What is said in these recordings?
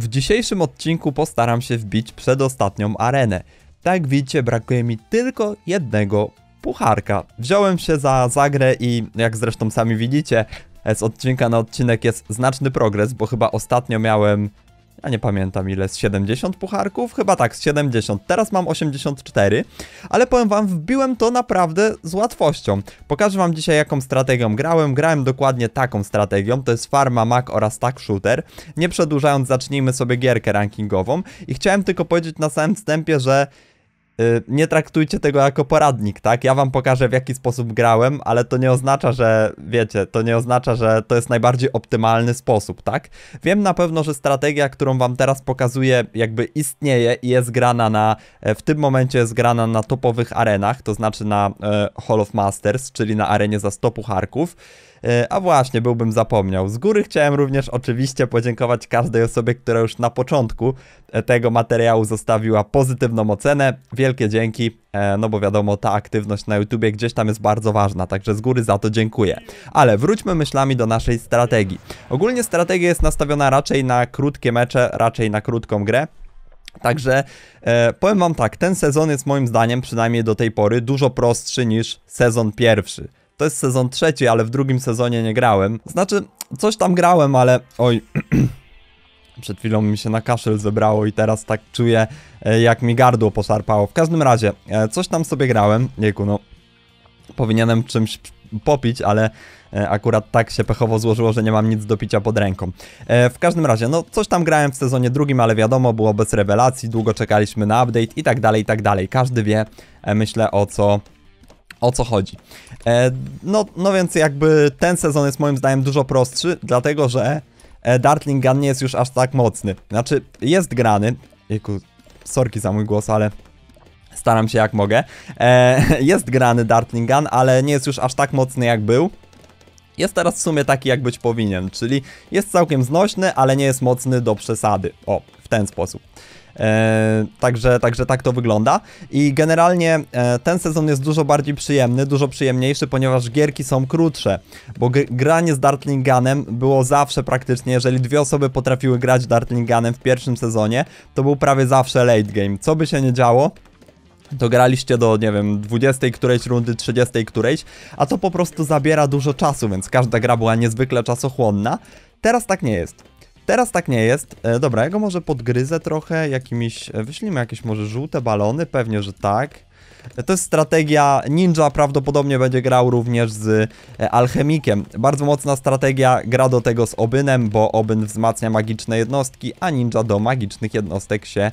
W dzisiejszym odcinku postaram się wbić przedostatnią arenę. Tak widzicie, brakuje mi tylko jednego pucharka. Wziąłem się za zagrę i jak zresztą sami widzicie, z odcinka na odcinek jest znaczny progres, bo chyba ostatnio miałem, ja nie pamiętam ile, z 70 pucharków? Chyba tak, z 70. Teraz mam 84, ale powiem wam, wbiłem to naprawdę z łatwością. Pokażę wam dzisiaj, jaką strategią grałem. Grałem dokładnie taką strategią, to jest farma, mak oraz tak shooter. Nie przedłużając, zacznijmy sobie gierkę rankingową i chciałem tylko powiedzieć na samym wstępie, że nie traktujcie tego jako poradnik, tak? Ja wam pokażę, w jaki sposób grałem, ale to nie oznacza, że wiecie, to nie oznacza, że to jest najbardziej optymalny sposób, tak? Wiem na pewno, że strategia, którą wam teraz pokazuję, jakby istnieje i jest grana na, w tym momencie jest grana na topowych arenach, to znaczy na Hall of Masters, czyli na arenie za 100 pucharków. A właśnie, byłbym zapomniał. Z góry chciałem również oczywiście podziękować każdej osobie, która już na początku tego materiału zostawiła pozytywną ocenę. Wielkie dzięki, no bo wiadomo, ta aktywność na YouTubie gdzieś tam jest bardzo ważna, także z góry za to dziękuję. Ale wróćmy myślami do naszej strategii. Ogólnie strategia jest nastawiona raczej na krótkie mecze, raczej na krótką grę. Także powiem wam tak, ten sezon jest moim zdaniem, przynajmniej do tej pory, dużo prostszy niż sezon pierwszy. To jest sezon trzeci, ale w drugim sezonie nie grałem. Znaczy, coś tam grałem, ale... Oj, przed chwilą mi się na kaszel zebrało i teraz tak czuję, jak mi gardło poszarpało. W każdym razie, coś tam sobie grałem. Jejku, no... Powinienem czymś popić, ale akurat tak się pechowo złożyło, że nie mam nic do picia pod ręką. W każdym razie, no coś tam grałem w sezonie drugim, ale wiadomo, było bez rewelacji, długo czekaliśmy na update i tak dalej, i tak dalej. Każdy wie, myślę, o co chodzi. No więc jakby ten sezon jest moim zdaniem dużo prostszy, dlatego że Dartling Gun nie jest już aż tak mocny. Znaczy jest grany, jejku, sorki za mój głos, ale staram się jak mogę. Jest grany Dartling Gun, ale nie jest już aż tak mocny jak był. Jest teraz w sumie taki, jak być powinien, czyli jest całkiem znośny, ale nie jest mocny do przesady. O, w ten sposób. Także tak to wygląda i generalnie ten sezon jest dużo bardziej przyjemny, dużo przyjemniejszy, ponieważ gierki są krótsze, bo granie z Dartling Gunem było zawsze praktycznie, jeżeli dwie osoby potrafiły grać Dartling Gunem w pierwszym sezonie, to był prawie zawsze late game, co by się nie działo. To graliście do, nie wiem, 20 którejś rundy, 30 którejś, a to po prostu zabiera dużo czasu, więc każda gra była niezwykle czasochłonna. Teraz tak nie jest. Teraz tak nie jest. Dobra, ja go może podgryzę trochę jakimiś... Wyślijmy jakieś może żółte balony? Pewnie, że tak. To jest strategia Ninja, prawdopodobnie będzie grał również z Alchemikiem. Bardzo mocna strategia, gra do tego z Obynem, bo Obyn wzmacnia magiczne jednostki, a Ninja do magicznych jednostek się...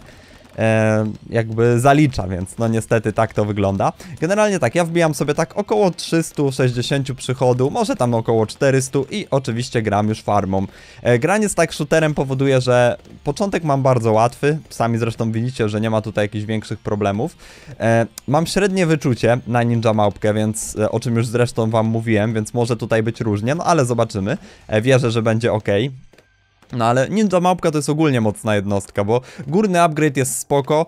jakby zalicza, więc no niestety tak to wygląda. Generalnie tak, ja wbijam sobie tak około 360 przychodu, może tam około 400 i oczywiście gram już farmą. Granie z tak shooterem powoduje, że początek mam bardzo łatwy, sami zresztą widzicie, że nie ma tutaj jakichś większych problemów. Mam średnie wyczucie na ninja małpkę, więc o czym już zresztą wam mówiłem, więc może tutaj być różnie, no ale zobaczymy. Wierzę, że będzie ok. No ale Ninja Małpka to jest ogólnie mocna jednostka, bo górny upgrade jest spoko,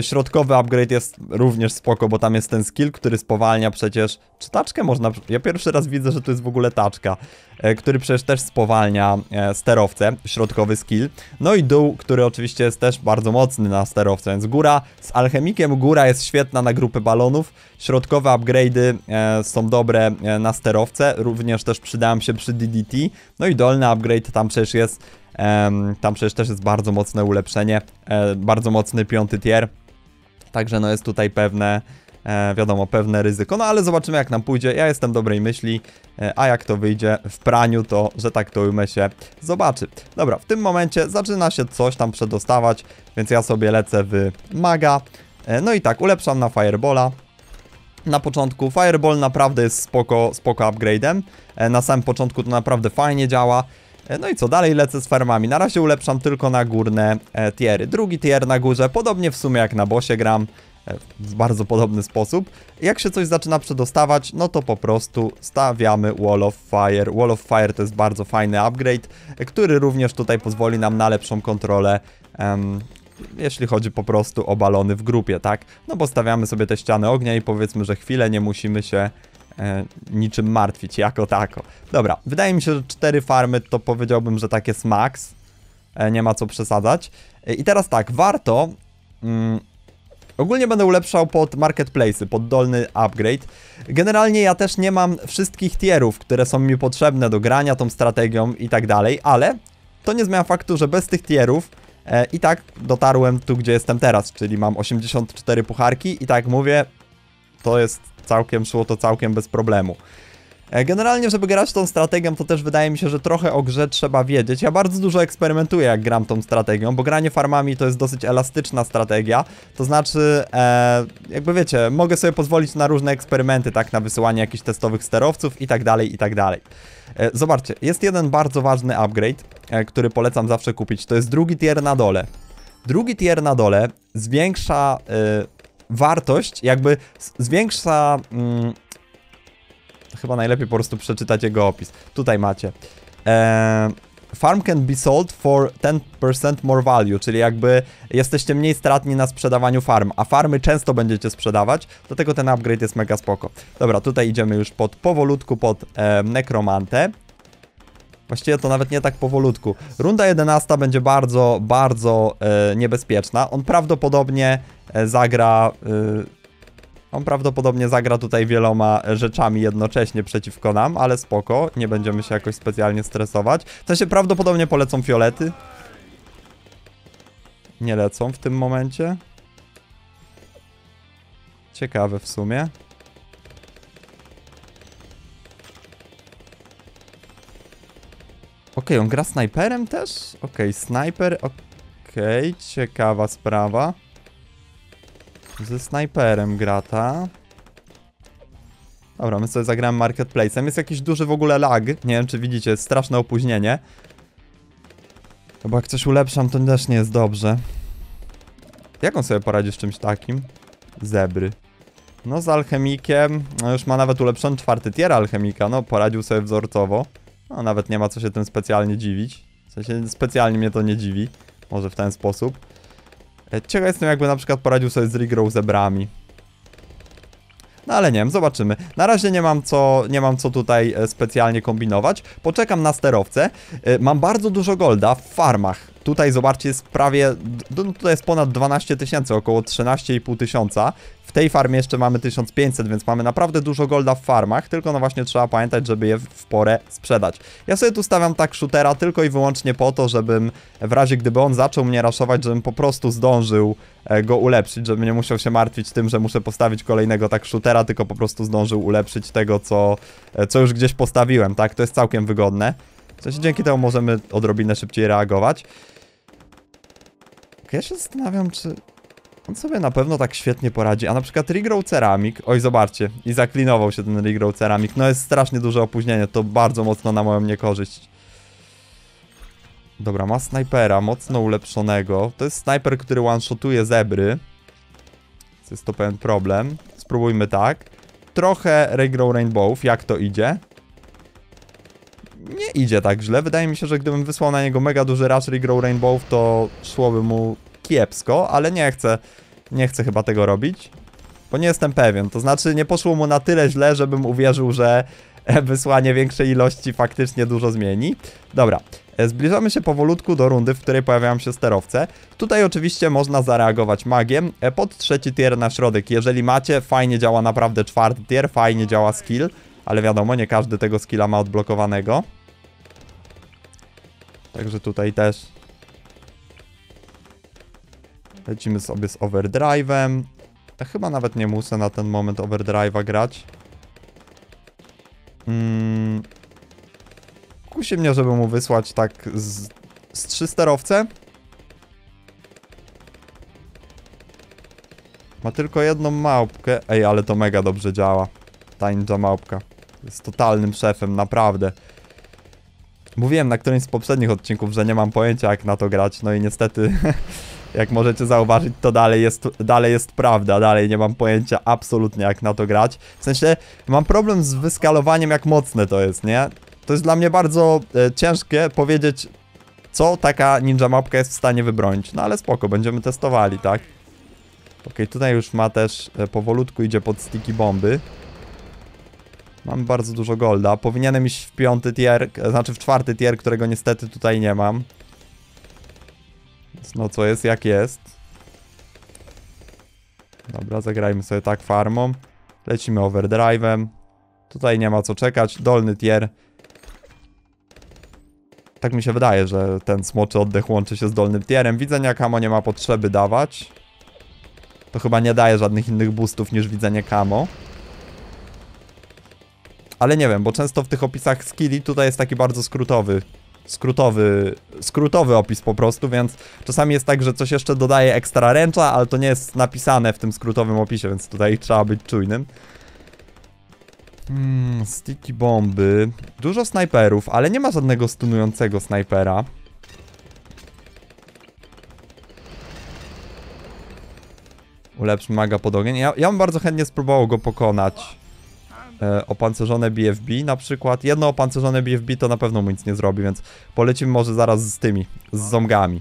środkowy upgrade jest również spoko, bo tam jest ten skill, który spowalnia przecież... Czy taczkę można... Ja pierwszy raz widzę, że tu jest w ogóle taczka, który przecież też spowalnia sterowcę, środkowy skill. No i dół, który oczywiście jest też bardzo mocny na sterowce, więc góra z Alchemikiem, góra jest świetna na grupy balonów, środkowe upgrade'y są dobre na sterowce, również też przydałem się przy DDT, no i dolny upgrade tam przecież jest... tam przecież też jest bardzo mocne ulepszenie, bardzo mocny 5. tier. Także no jest tutaj pewne, wiadomo, pewne ryzyko. No ale zobaczymy, jak nam pójdzie. Ja jestem dobrej myśli, a jak to wyjdzie w praniu, to, że tak to ujmę, się zobaczy. Dobra, w tym momencie zaczyna się coś tam przedostawać, więc ja sobie lecę w maga. No i tak, ulepszam na Firebola. Na początku Fireball naprawdę jest spoko upgrade'em. Na samym początku to naprawdę fajnie działa. No i co, dalej lecę z farmami. Na razie ulepszam tylko na górne tiery. Drugi tier na górze, podobnie w sumie jak na bossie gram, w bardzo podobny sposób. Jak się coś zaczyna przedostawać, no to po prostu stawiamy Wall of Fire. Wall of Fire to jest bardzo fajny upgrade, który również tutaj pozwoli nam na lepszą kontrolę, jeśli chodzi po prostu o balony w grupie, tak? No bo stawiamy sobie te ściany ognia i powiedzmy, że chwilę nie musimy się... niczym martwić, jako tako. Dobra, wydaje mi się, że 4 farmy to powiedziałbym, że tak jest max. nie ma co przesadzać. I teraz tak, warto... ogólnie będę ulepszał pod marketplace'y, pod dolny upgrade. Generalnie ja też nie mam wszystkich tierów, które są mi potrzebne do grania tą strategią i tak dalej, ale to nie zmienia faktu, że bez tych tierów i tak dotarłem tu, gdzie jestem teraz, czyli mam 84 pucharki i tak mówię, to jest całkiem, szło to całkiem bez problemu. Generalnie, żeby grać tą strategią, to też wydaje mi się, że trochę o grze trzeba wiedzieć. Ja bardzo dużo eksperymentuję, jak gram tą strategią, bo granie farmami to jest dosyć elastyczna strategia. To znaczy, jakby wiecie, mogę sobie pozwolić na różne eksperymenty, tak, na wysyłanie jakichś testowych sterowców i tak dalej, i tak dalej. Zobaczcie, jest jeden bardzo ważny upgrade, który polecam zawsze kupić. To jest drugi tier na dole. Drugi tier na dole zwiększa wartość, jakby zwiększa... Chyba najlepiej po prostu przeczytać jego opis. Tutaj macie. Farm can be sold for 10% more value, czyli jakby jesteście mniej stratni na sprzedawaniu farm, a farmy często będziecie sprzedawać, dlatego ten upgrade jest mega spoko. Dobra, tutaj idziemy już pod powolutku, pod nekromantę. Właściwie to nawet nie tak powolutku. Runda 11 będzie bardzo, bardzo niebezpieczna. On prawdopodobnie zagra... On prawdopodobnie zagra tutaj wieloma rzeczami jednocześnie przeciwko nam, ale spoko, nie będziemy się jakoś specjalnie stresować. W sensie prawdopodobnie polecą fiolety. Nie lecą w tym momencie. Ciekawe w sumie. Okej, on gra snajperem też? Okej, snajper, okej, ciekawa sprawa. Ze snajperem gra ta. Dobra, my sobie zagramy marketplace'em. Jest jakiś duży w ogóle lag. Nie wiem, czy widzicie, jest straszne opóźnienie. Bo jak coś ulepszam, to też nie jest dobrze. Jak on sobie poradzi z czymś takim? Zebry. No z alchemikiem. No już ma nawet ulepszony 4. tier alchemika. No poradził sobie wzorcowo. No nawet nie ma co się tym specjalnie dziwić. W sensie specjalnie mnie to nie dziwi. Może w ten sposób. Ciekaw jestem, jakby na przykład poradził sobie z Regrow zebrami. No ale nie wiem, zobaczymy. Na razie nie mam co tutaj specjalnie kombinować. Poczekam na sterowce. Mam bardzo dużo golda w farmach. Tutaj zobaczcie, jest prawie... Tutaj jest ponad 12 tysięcy, około 13,5 tysiąca. W tej farmie jeszcze mamy 1500, więc mamy naprawdę dużo golda w farmach. Tylko no właśnie trzeba pamiętać, żeby je w porę sprzedać. Ja sobie tu stawiam tak shootera tylko i wyłącznie po to, żebym w razie gdyby on zaczął mnie raszować, żebym po prostu zdążył go ulepszyć, żebym nie musiał się martwić tym, że muszę postawić kolejnego tak shootera, tylko po prostu zdążył ulepszyć tego, co już gdzieś postawiłem, tak? To jest całkiem wygodne. W sensie dzięki temu możemy odrobinę szybciej reagować. Ja się zastanawiam, czy... On sobie na pewno tak świetnie poradzi, a na przykład Regrow Ceramic, oj zobaczcie, i zaklinował się ten Regrow Ceramic, no jest strasznie duże opóźnienie, to bardzo mocno na moją niekorzyść. Dobra, ma snajpera, mocno ulepszonego, to jest snajper, który one-shotuje zebry, to jest to pewien problem, spróbujmy tak, trochę Regrow Rainbow'ów, jak to idzie? Nie idzie tak źle, wydaje mi się, że gdybym wysłał na niego mega duży rush Regrow Rainbow'ów, to szłoby mu... kiepsko, ale nie chcę chyba tego robić, bo nie jestem pewien, to znaczy nie poszło mu na tyle źle, żebym uwierzył, że wysłanie większej ilości faktycznie dużo zmieni. Dobra, zbliżamy się powolutku do rundy, w której pojawiają się sterowce. Tutaj oczywiście można zareagować magiem pod 3. tier na środek, jeżeli macie, fajnie działa naprawdę 4. tier, fajnie działa skill, ale wiadomo, nie każdy tego skilla ma odblokowanego. Także tutaj też lecimy sobie z overdrive'em. Ja chyba nawet nie muszę na ten moment overdrive'a grać. Kusi mnie, żeby mu wysłać tak z 3 sterowce. Ma tylko jedną małpkę. Ej, ale to mega dobrze działa. Ta ninja małpka. Jest totalnym szefem, naprawdę. Mówiłem na którymś z poprzednich odcinków, że nie mam pojęcia jak na to grać. No i niestety... Jak możecie zauważyć, to dalej jest prawda, dalej nie mam pojęcia absolutnie jak na to grać. W sensie mam problem z wyskalowaniem, jak mocne to jest, nie? To jest dla mnie bardzo ciężkie powiedzieć, co taka ninja mapka jest w stanie wybronić. No ale spoko, będziemy testowali, tak? Okej, tutaj już ma też, powolutku idzie pod sticky bomby. Mam bardzo dużo golda, powinienem iść w 5. tier, znaczy w 4. tier, którego niestety tutaj nie mam. No co jest, jak jest. Dobra, zagrajmy sobie tak farmą. Lecimy overdrive'em. Tutaj nie ma co czekać, dolny tier. Tak mi się wydaje, że ten smoczy oddech łączy się z dolnym tierem. Widzenia kamo nie ma potrzeby dawać. To chyba nie daje żadnych innych boostów niż widzenie kamo. Ale nie wiem, bo często w tych opisach skilli tutaj jest taki bardzo skrótowy opis po prostu, więc czasami jest tak, że coś jeszcze dodaje ekstra ręcza, ale to nie jest napisane w tym skrótowym opisie, więc tutaj trzeba być czujnym. Sticky bomby. Dużo snajperów, ale nie ma żadnego stunującego snajpera. Ulepszmy maga pod ogień. Ja bym bardzo chętnie spróbował go pokonać. Opancerzone BFB na przykład. Jedno opancerzone BFB to na pewno mu nic nie zrobi, więc polecimy może zaraz z tymi, z zomgami.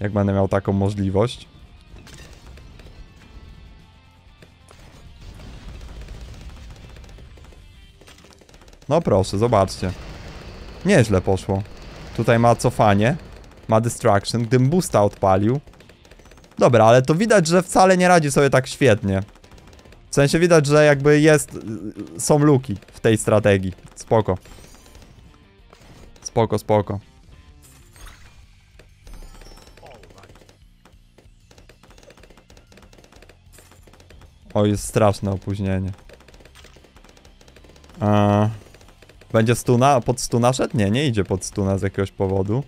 Jak będę miał taką możliwość. No proszę, zobaczcie. Nieźle poszło. Tutaj ma cofanie. Ma distraction, gdybym boosta odpalił. Dobra, ale to widać, że wcale nie radzi sobie tak świetnie. W sensie widać, że jakby są luki w tej strategii. Spoko. Spoko, spoko. O, jest straszne opóźnienie. Będzie stuna? Pod stuna szedł? Nie, nie idzie pod stuna z jakiegoś powodu.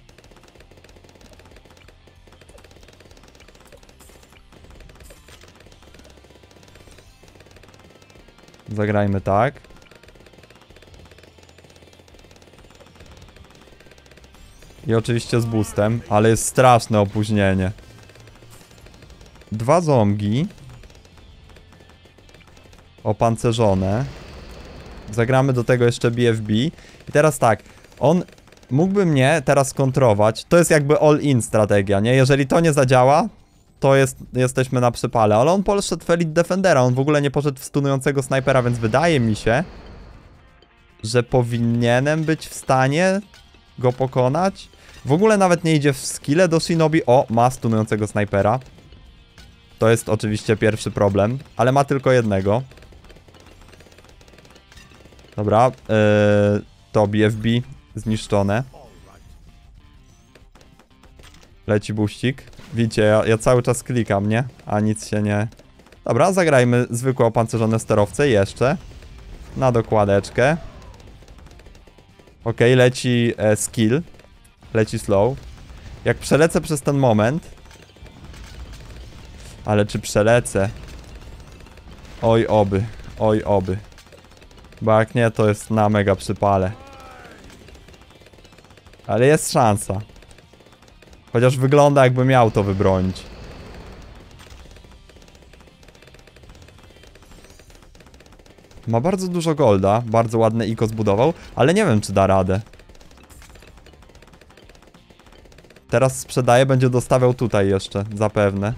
Zagrajmy tak. I oczywiście z boostem, ale jest straszne opóźnienie. Dwa zomgi. Opancerzone. Zagramy do tego jeszcze BFB. I teraz tak, on mógłby mnie teraz kontrować. To jest jakby all-in strategia, nie? Jeżeli to nie zadziała, to jesteśmy na przypale, ale on poszedł w Elite Defendera, on w ogóle nie poszedł w stunującego snajpera, więc wydaje mi się, że powinienem być w stanie go pokonać. W ogóle nawet nie idzie w skillę do Shinobi. O, ma stunującego snajpera. To jest oczywiście pierwszy problem, ale ma tylko jednego. Dobra, to BFB zniszczone. Leci buścik. Widzicie, ja cały czas klikam, nie? A nic się nie... Dobra, zagrajmy zwykłe opancerzone sterowce jeszcze. Na dokładeczkę. Okej, leci skill. Leci slow. Jak przelecę przez ten moment... Ale czy przelecę? Oj oby, oj oby. Bo jak nie, to jest na mega przypale. Ale jest szansa. Chociaż wygląda, jakby miał to wybronić. Ma bardzo dużo golda. Bardzo ładne iko zbudował. Ale nie wiem, czy da radę. Teraz sprzedaje, będzie dostawiał tutaj jeszcze. Zapewne.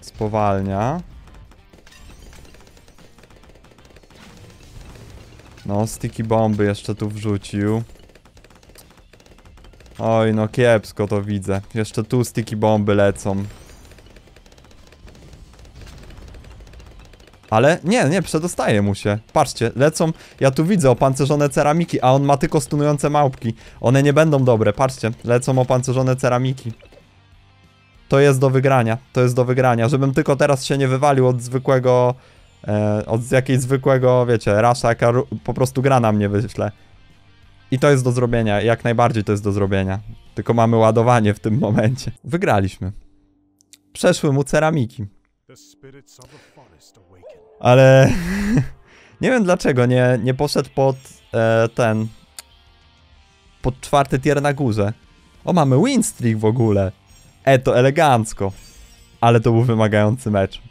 Spowalnia. No, sticky bomby jeszcze tu wrzucił. Oj, no kiepsko to widzę. Jeszcze tu sticky bomby lecą. Ale nie, nie, przedostaje mu się. Patrzcie, lecą. Ja tu widzę opancerzone ceramiki, a on ma tylko stunujące małpki. One nie będą dobre, patrzcie. Lecą opancerzone ceramiki. To jest do wygrania, to jest do wygrania. Żebym tylko teraz się nie wywalił od zwykłego... od jakiejś zwykłego, wiecie, rasza, jaka po prostu gra na mnie wyśle. I to jest do zrobienia, jak najbardziej to jest do zrobienia. Tylko mamy ładowanie w tym momencie. Wygraliśmy. Przeszły mu ceramiki. Ale... nie wiem dlaczego nie poszedł pod ten... pod czwarty tier na górze. O, mamy win streak w ogóle. To elegancko. Ale to był wymagający mecz.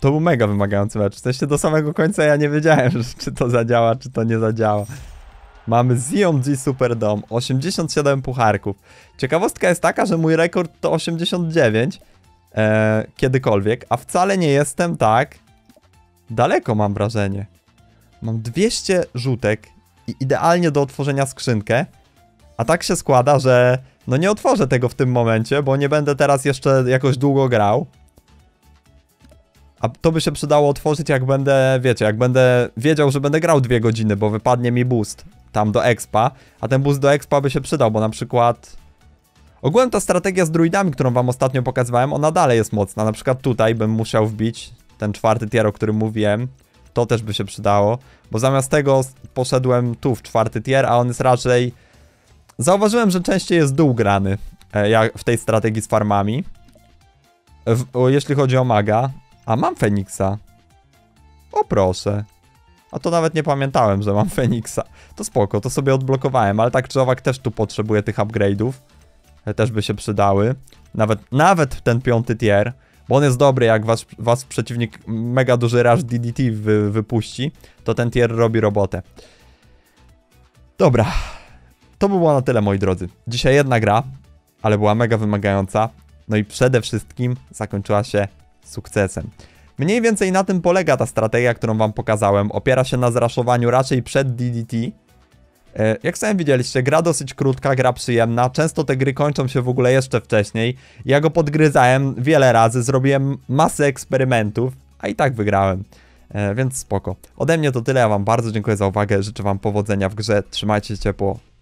To był mega wymagający mecz. W sensie do samego końca ja nie wiedziałem, czy to zadziała, czy to nie zadziała. Mamy ZOMG Super Dome, 87 pucharków. Ciekawostka jest taka, że mój rekord to 89 kiedykolwiek, a wcale nie jestem tak daleko, mam wrażenie. Mam 200 żółtek i idealnie do otworzenia skrzynkę. A tak się składa, że no nie otworzę tego w tym momencie, bo nie będę teraz jeszcze jakoś długo grał. A to by się przydało otworzyć, jak będę, wiecie, jak będę wiedział, że będę grał 2 godziny, bo wypadnie mi boost tam do expa. A ten boost do expa by się przydał, bo na przykład... Ogólnie ta strategia z druidami, którą wam ostatnio pokazywałem, ona dalej jest mocna. Na przykład tutaj bym musiał wbić ten 4. tier, o którym mówiłem. To też by się przydało, bo zamiast tego poszedłem tu w 4. tier, a on jest raczej... Zauważyłem, że częściej jest dół grany w tej strategii z farmami. Jeśli chodzi o maga. A mam Feniksa. O proszę. A to nawet nie pamiętałem, że mam Feniksa. To spoko, to sobie odblokowałem, ale tak czy owak też tu potrzebuję tych upgrade'ów. Też by się przydały. Nawet ten 5. tier. Bo on jest dobry, jak was przeciwnik mega duży rush DDT wypuści. To ten tier robi robotę. Dobra. To by było na tyle, moi drodzy. Dzisiaj jedna gra, ale była mega wymagająca. No i przede wszystkim zakończyła się sukcesem. Mniej więcej na tym polega ta strategia, którą wam pokazałem. Opiera się na zraszowaniu raczej przed DDT. Jak sami widzieliście, gra dosyć krótka, gra przyjemna. Często te gry kończą się w ogóle jeszcze wcześniej. Ja go podgryzałem wiele razy, zrobiłem masę eksperymentów, a i tak wygrałem. Więc spoko. Ode mnie to tyle, ja wam bardzo dziękuję za uwagę, życzę wam powodzenia w grze, trzymajcie się ciepło.